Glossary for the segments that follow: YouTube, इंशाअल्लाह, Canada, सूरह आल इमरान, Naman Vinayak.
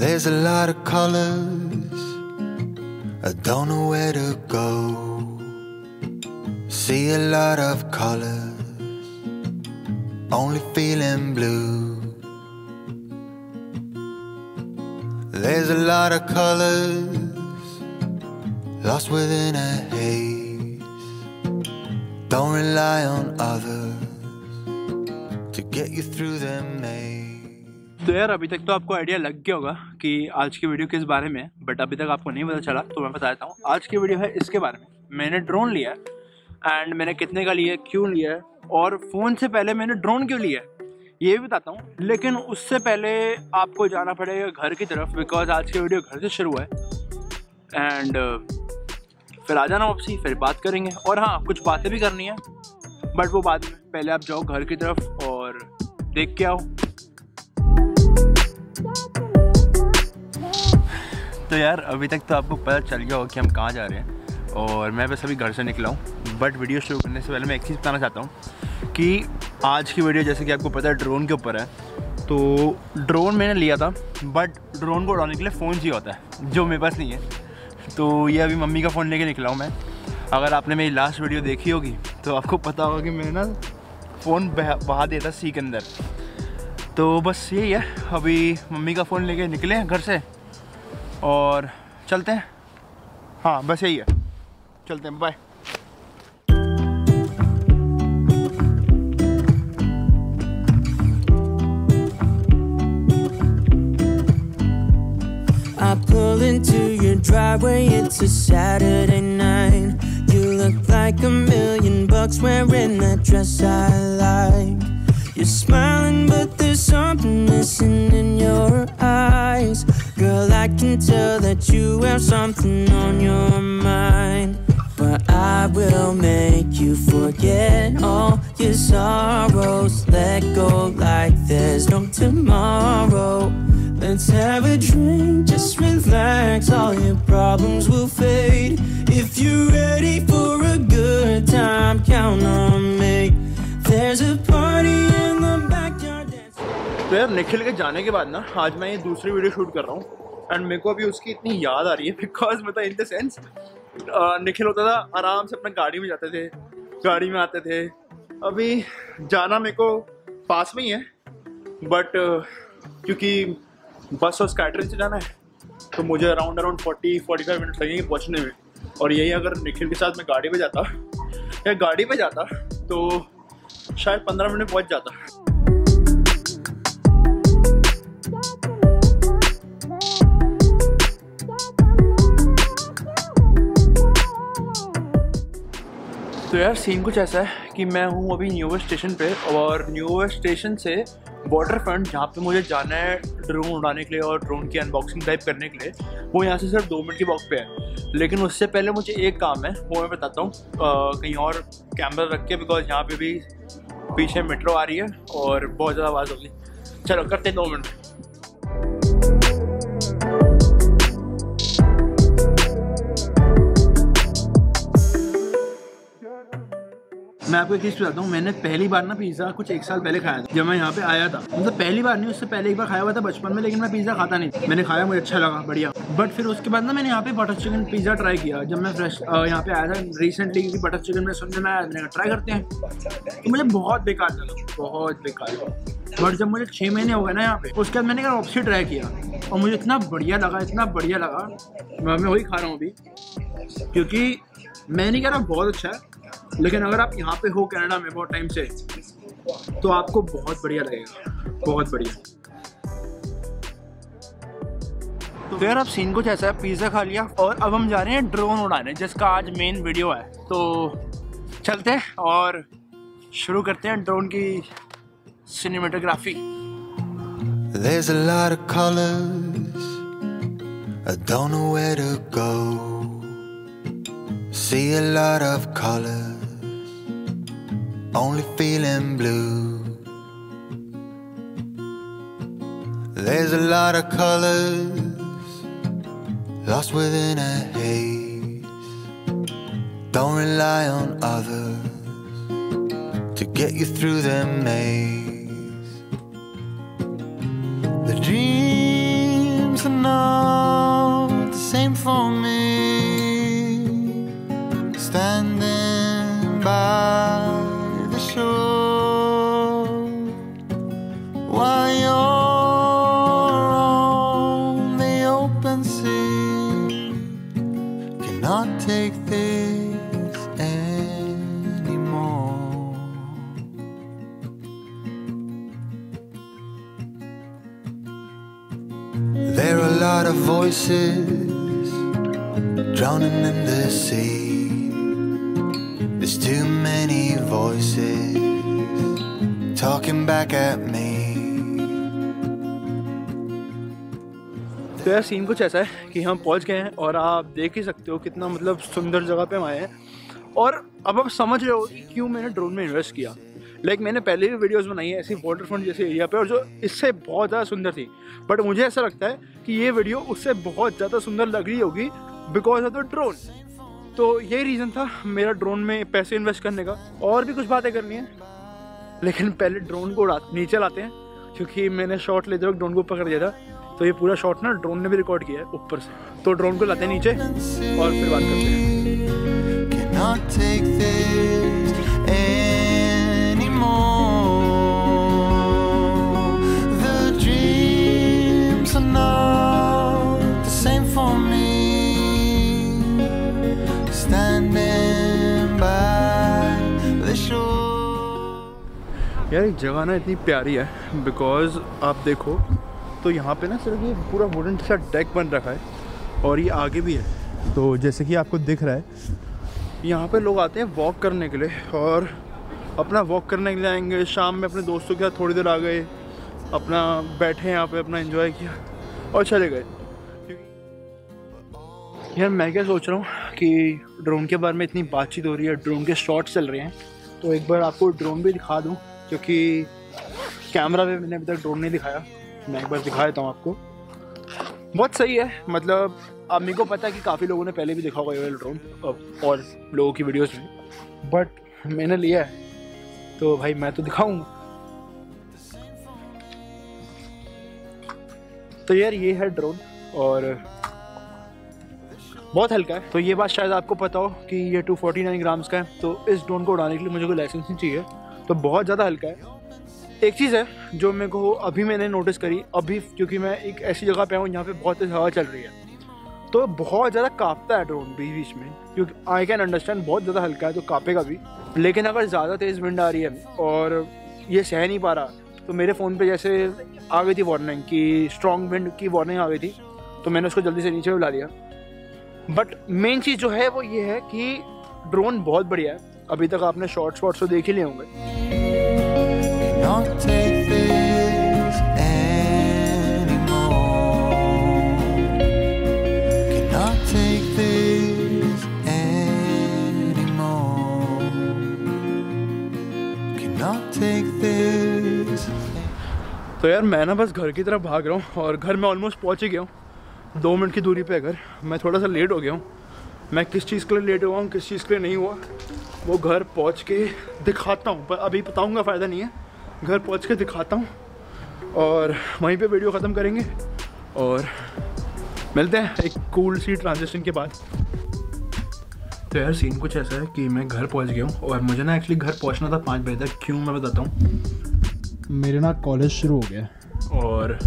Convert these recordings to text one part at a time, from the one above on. There's a lot of colors, I don't know where to go. See a lot of colors, only feeling blue. There's a lot of colors, lost within a haze. Don't rely on others to get you through the maze. तो यार अभी तक तो आपको idea लग गया होगा कि आज की वीडियो किस बारे में है, बट अभी तक आपको नहीं पता चला तो मैं बता देता हूँ। आज की वीडियो है इसके बारे में, मैंने ड्रोन लिया है एंड मैंने कितने का लिया है, क्यों लिया है और फ़ोन से पहले मैंने ड्रोन क्यों लिया है ये भी बताता हूँ। लेकिन उससे पहले आपको जाना पड़ेगा घर की तरफ, बिकॉज आज की वीडियो घर से शुरू है एंड फिर आ जाना वापसी, फिर बात करेंगे। और हाँ, कुछ बातें भी करनी है बट वो बाद में, पहले आप जाओ घर की तरफ और देख के आओ। तो यार अभी तक तो आपको पता चल गया हो कि हम कहाँ जा रहे हैं और मैं बस अभी घर से निकला हूँ। बट वीडियो शुरू करने से पहले मैं एक चीज़ बताना चाहता हूँ कि आज की वीडियो जैसे कि आपको पता है ड्रोन के ऊपर है। तो ड्रोन मैंने लिया था बट ड्रोन को उड़ाने के लिए फ़ोन चाहिए होता है जो मेरे पास नहीं है। तो ये अभी मम्मी का फ़ोन लेके निकला हूँ मैं। अगर आपने मेरी लास्ट वीडियो देखी होगी तो आपको पता होगा कि मैंने ना फ़ोन बहा दिया था सी के अंदर। तो बस यही है, अभी मम्मी का फ़ोन लेके निकले हैं घर से और चलते हैं। हाँ बस यही है, चलते हैं, bye. I pull into your driveway, it's a Saturday night. You look like $1,000,000 wearing that dress I like. You're smiling but there's something missing in your eyes. Girl, I can tell that you have something on your mind, but I will make you forget all your sorrows. Let go like there's no tomorrow. Let's have a drink, just relax, all your problems will fade. If you're ready for a good time, count on me. There's a party in the backyard. तो यार निखिल के जाने के बाद ना आज मैं ये दूसरी वीडियो शूट कर रहा हूँ एंड मेरे को अभी उसकी इतनी याद आ रही है बिकॉज मतलब इन द सेंस निखिल होता था आराम से अपना गाड़ी में जाते थे, गाड़ी में आते थे। अभी जाना मेरे को पास में ही है बट क्योंकि बस और स्काईट्रेन से जाना है तो मुझे अराउंड 40-45 मिनट लगेंगे पहुँचने में। और यही अगर निखिल के साथ मैं गाड़ी में जाता या गाड़ी में जाता तो शायद 15 मिनट में पहुँच जाता। तो यार सीन कुछ ऐसा है कि मैं हूँ अभी न्यूवेस्ट स्टेशन पे और न्यूवेस्ट स्टेशन से वाटर फ्रंट, जहाँ पे मुझे जाना है ड्रोन उड़ाने के लिए और ड्रोन की अनबॉक्सिंग टाइप करने के लिए, वो यहाँ से सिर्फ 2 मिनट की वॉक पे है। लेकिन उससे पहले मुझे एक काम है, वो मैं बताता हूँ कहीं और कैमरा रख के, बिकॉज यहाँ पे भी पीछे मेट्रो आ रही है और बहुत ज़्यादा आवाज़ होगी। चलो करते 2 मिनट। मैं आपको एक चीज़ बताता हूँ, मैंने पहली बार ना पिज़्ज़ा कुछ 1 साल पहले खाया था जब मैं यहाँ पे आया था। मतलब पहली बार नहीं, उससे पहले एक बार खाया हुआ था बचपन में, लेकिन मैं पिज़्ज़ा खाता नहीं। मैंने खाया, मुझे अच्छा लगा, बढ़िया। बट फिर उसके बाद ना मैंने यहाँ पे बटर चिकन पिज़्ज़ा ट्राई किया जब मैं फ्रेश यहाँ पे आया था रिसेंटली, क्योंकि बटर चिकन में सुनने में आया ट्राई करते हैं तो मुझे बहुत बेकार लगा, बहुत बेकार। बट जब मुझे 6 महीने हो गए ना यहाँ पे, उसके बाद मैंने कहा ऑप्सी ट्राई किया और मुझे इतना बढ़िया लगा, इतना बढ़िया लगा, मैं वही खा रहा हूँ अभी। क्योंकि मैं नहीं कह रहा बहुत अच्छा है, लेकिन अगर आप यहाँ पे हो कनाडा में बहुत टाइम से तो आपको बहुत बढ़िया लगेगा, बहुत बढ़िया। तो यार अब सीन कुछ ऐसा है, पिज़्ज़ा खा लिया और अब हम जा रहे हैं ड्रोन उड़ाने, जिसका आज मेन वीडियो है। तो चलते हैं और शुरू करते हैं ड्रोन की cinematography. See a lot of colors, only feeling blue. There's a lot of colors, lost within a haze. Don't rely on others to get you through the maze. The dreams are know the same for me. Standing by the shore while you're on the open sea. Cannot take this anymore. There are a lot of voices drowning in the sea. There's too many voices talking back at me. तो यार scene कुछ ऐसा है कि हम पहुंच गए हैं और आप देख ही सकते हो कितना मतलब सुंदर जगह पे हम आए हैं। और अब आप समझ रहे हो क्यों मैंने ड्रोन में इन्वेस्ट किया। लाइक मैंने पहले भी वीडियोस बनाई है ऐसी वाटरफ्रंट जैसे एरिया पे और जो इससे बहुत ज़्यादा सुंदर थी, बट मुझे ऐसा लगता है कि ये वीडियो उससे बहुत ज़्यादा सुंदर लग रही होगी बिकॉज ऑफ द ड्रोन। तो यही रीज़न था मेरा ड्रोन में पैसे इन्वेस्ट करने का। और भी कुछ बातें करनी है लेकिन पहले ड्रोन को नीचे लाते हैं क्योंकि मैंने शॉट लेते वक्त ड्रोन को पकड़ दिया था। तो ये पूरा शॉट ना ड्रोन ने भी रिकॉर्ड किया है ऊपर से। तो ड्रोन को लाते हैं नीचे और फिर बात करते हैं। यार एक जगह ना इतनी प्यारी है बिकॉज आप देखो तो यहाँ पे ना सिर्फ ये पूरा वुडन सा डेक बन रखा है और ये आगे भी है। तो जैसे कि आपको दिख रहा है यहाँ पे लोग आते हैं वॉक करने के लिए और अपना वॉक करने के लिए आएंगे। शाम में अपने दोस्तों के साथ थोड़ी देर आ गए, अपना बैठे यहाँ पे, अपना एंजॉय किया और चले गए। यार मैं क्या सोच रहा हूँ कि ड्रोन के बारे में इतनी बातचीत हो रही है, ड्रोन के शॉट्स चल रहे हैं, तो एक बार आपको ड्रोन भी दिखा दूँ क्योंकि कैमरा पे मैंने अभी तक ड्रोन नहीं दिखाया। मैं एक बार दिखा देता हूँ आपको। बहुत सही है, मतलब अब मेरे को पता है कि काफ़ी लोगों ने पहले भी देखा होगा ये वाला ड्रोन और लोगों की वीडियोस में, बट मैंने लिया है तो भाई मैं तो दिखाऊंगा। तो यार ये है ड्रोन और बहुत हल्का है। तो ये बात शायद आपको पता हो कि ये 249 ग्राम्स का है। तो इस ड्रोन को उड़ाने के लिए मुझे कोई लाइसेंस नहीं चाहिए, तो बहुत ज़्यादा हल्का है। एक चीज़ है जो मेरे को अभी मैंने नोटिस करी अभी, क्योंकि मैं एक ऐसी जगह पे हूँ जहाँ पे बहुत तेज हवा चल रही है तो बहुत ज़्यादा काँपता है ड्रोन बीच बीच में, क्योंकि आई कैन अंडरस्टैंड बहुत ज़्यादा हल्का है तो काँपेगा भी। लेकिन अगर ज़्यादा तेज़ विंड आ रही है और ये सह नहीं पा रहा तो मेरे फ़ोन पर जैसे आ गई थी वार्निंग कि स्ट्रॉन्ग विंड की वार्निंग आ गई थी, तो मैंने उसको जल्दी से नीचे बुला लिया। बट मेन चीज़ जो है वो ये है कि ड्रोन बहुत बढ़िया है। अभी तक आपने शॉर्ट्स वॉर्ट्स तो देख ही लिए होंगे। तो यार मैं ना बस घर की तरफ भाग रहा हूँ और घर में ऑलमोस्ट पहुँच ही गया हूँ। 2 मिनट की दूरी पे घर। मैं थोड़ा सा लेट हो गया हूँ। मैं किस चीज़ के लिए लेट हुआ हूँ, किस चीज़ के लिए नहीं हुआ, वो घर पहुँच के दिखाता हूँ, पर अभी बताऊँगा फ़ायदा नहीं है। घर पहुँच के दिखाता हूँ और वहीं पे वीडियो ख़त्म करेंगे और मिलते हैं एक कूल सी ट्रांजिशन के बाद। तो यार सीन कुछ ऐसा है कि मैं घर पहुँच गया हूँ और मुझे ना एक्चुअली घर पहुँचना था 5 बजे तक। क्यों मैं बताता हूँ। मेरे ना कॉलेज शुरू हो गया और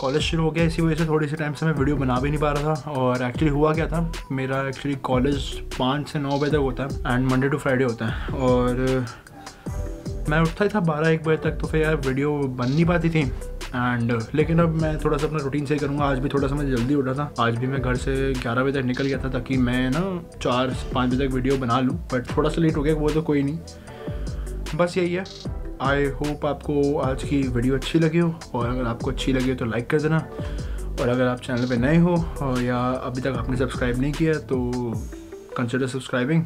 कॉलेज शुरू हो गया, इसी वजह से थोड़ी सी टाइम से मैं वीडियो बना भी नहीं पा रहा था। और एक्चुअली हुआ क्या था, मेरा एक्चुअली कॉलेज 5 से 9 बजे तक होता है एंड मंडे टू फ्राइडे होता है और मैं उठता ही था 12-1 बजे तक, तो फिर यार वीडियो बन नहीं पाती थी। एंड लेकिन अब मैं थोड़ा सा अपना रूटीन सही करूँगा। आज भी थोड़ा सा मैं जल्दी उठा था, आज भी मैं घर से 11 बजे तक निकल गया था ताकि मैं ना 4-5 बजे तक वीडियो बना लूँ, बट थोड़ा सा लेट हो गया। वो तो कोई नहीं, बस यही है। आई होप आपको आज की वीडियो अच्छी लगी हो और अगर आपको अच्छी लगी हो तो लाइक कर देना और अगर आप चैनल पे नए हो और या अभी तक आपने सब्सक्राइब नहीं किया तो कंसिडर सब्सक्राइबिंग।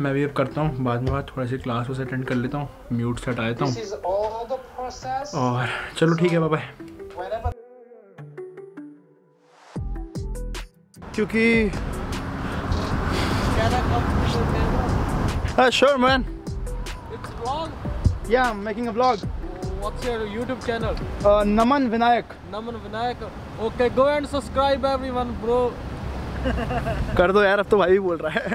मैं भी अब करता हूँ, बाद में थोड़ा सी क्लास वैसे अटेंड कर लेता हूँ, म्यूट से हटा देता हूँ और चलो ठीक है, बाय बाय। क्योंकि sure man. Yeah, I'm making a vlog. What's your YouTube channel? Naman Vinayak. Naman Vinayak. Okay, go and subscribe everyone, bro. कर दो यार, अब तो भाई बोल रहा है।